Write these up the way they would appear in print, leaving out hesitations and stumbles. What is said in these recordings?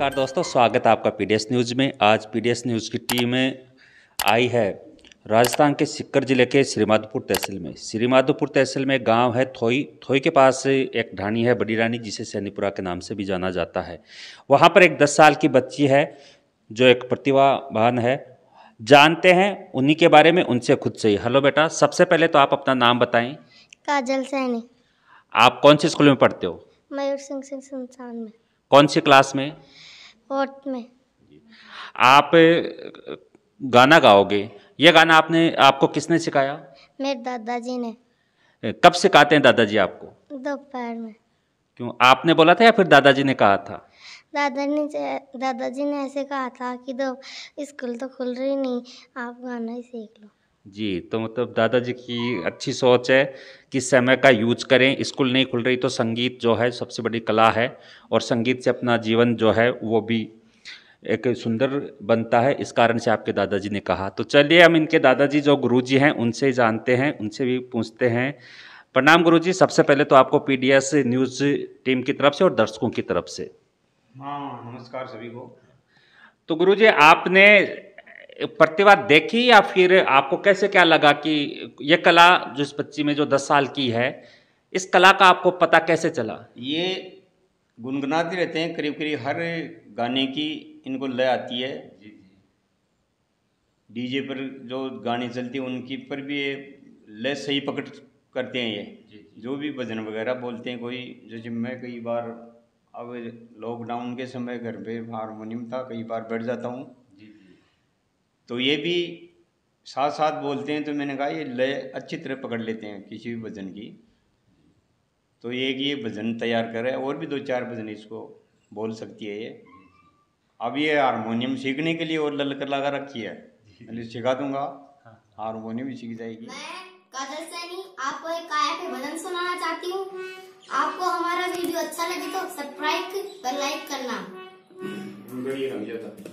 नमस्कार दोस्तों, स्वागत है आपका पीडीएस न्यूज़ में। आज पीडीएस न्यूज़ की टीम आई है राजस्थान के सीकर जिले के श्रीमाधोपुर तहसील में। श्रीमाधोपुर तहसील में गांव है थोई। थोई के पास एक ढाणी है बड़ी रानी, जिसे सैनीपुरा के नाम से भी जाना जाता है। वहां पर एक 10 साल की बच्ची है जो एक प्रतिभावान है। जानते हैं उन्हीं के बारे में उनसे खुद से ही। हेलो बेटा, सबसे पहले तो आप अपना नाम बताएँ। काजल सैनी। आप कौन से स्कूल में पढ़ते हो? मयूर सिंह संस्थान में। कौन सी क्लास में? 4th में। आप गाना गाओगे, ये गाना आपको किसने सिखाया? मेरे दादाजी ने। कब सिखाते हैं दादाजी आपको? दोपहर में। क्यों, आपने बोला था या फिर दादाजी ने कहा था? दादाजी ने ऐसे कहा था कि दो स्कूल तो खुल रही नहीं, आप गाना ही सीख लो। जी, तो मतलब दादाजी की अच्छी सोच है कि समय का यूज करें। स्कूल नहीं खुल रही तो संगीत जो है सबसे बड़ी कला है, और संगीत से अपना जीवन जो है वो भी एक सुंदर बनता है। इस कारण से आपके दादाजी ने कहा। तो चलिए हम इनके दादाजी जो गुरुजी हैं उनसे जानते हैं, उनसे भी पूछते हैं। प्रणाम गुरुजी, सबसे पहले तो आपको पीडीएस न्यूज़ टीम की तरफ से और दर्शकों की तरफ से। हाँ, नमस्कार सभी को। तो गुरुजी, आपने प्रतिभा देखी या फिर आपको कैसे क्या लगा कि ये कला जो इस बच्ची में जो 10 साल की है, इस कला का आपको पता कैसे चला? ये गुनगुनाते रहते हैं, करीब करीब हर गाने की इनको लय आती है। डीजे पर जो गाने चलते हैं उनकी पर भी ये लय सही पकड़ करते हैं। ये जो भी भजन वगैरह बोलते हैं, कोई जैसे मैं कई बार अब लॉकडाउन के समय घर पे हारमोनियम था, कई बार बैठ जाता हूँ तो ये भी साथ साथ बोलते हैं, तो मैंने कहा ये लय अच्छी तरह पकड़ लेते हैं किसी भी भजन की। तो ये भजन तैयार करे और भी 2-4 भजन इसको बोल सकती है ये। अब ये हारमोनियम सीखने के लिए और ललक लगा रखी है, मैंने सिखा दूंगा, हारमोनियम भी सीख जाएगी। मैं काजल सैनी आपको एक काया के भजन सुनाना चाहती हूँ। आपको हमारा वीडियो अच्छा लगे तो सब्सक्राइब और लाइक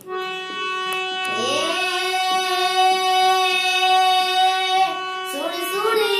करना।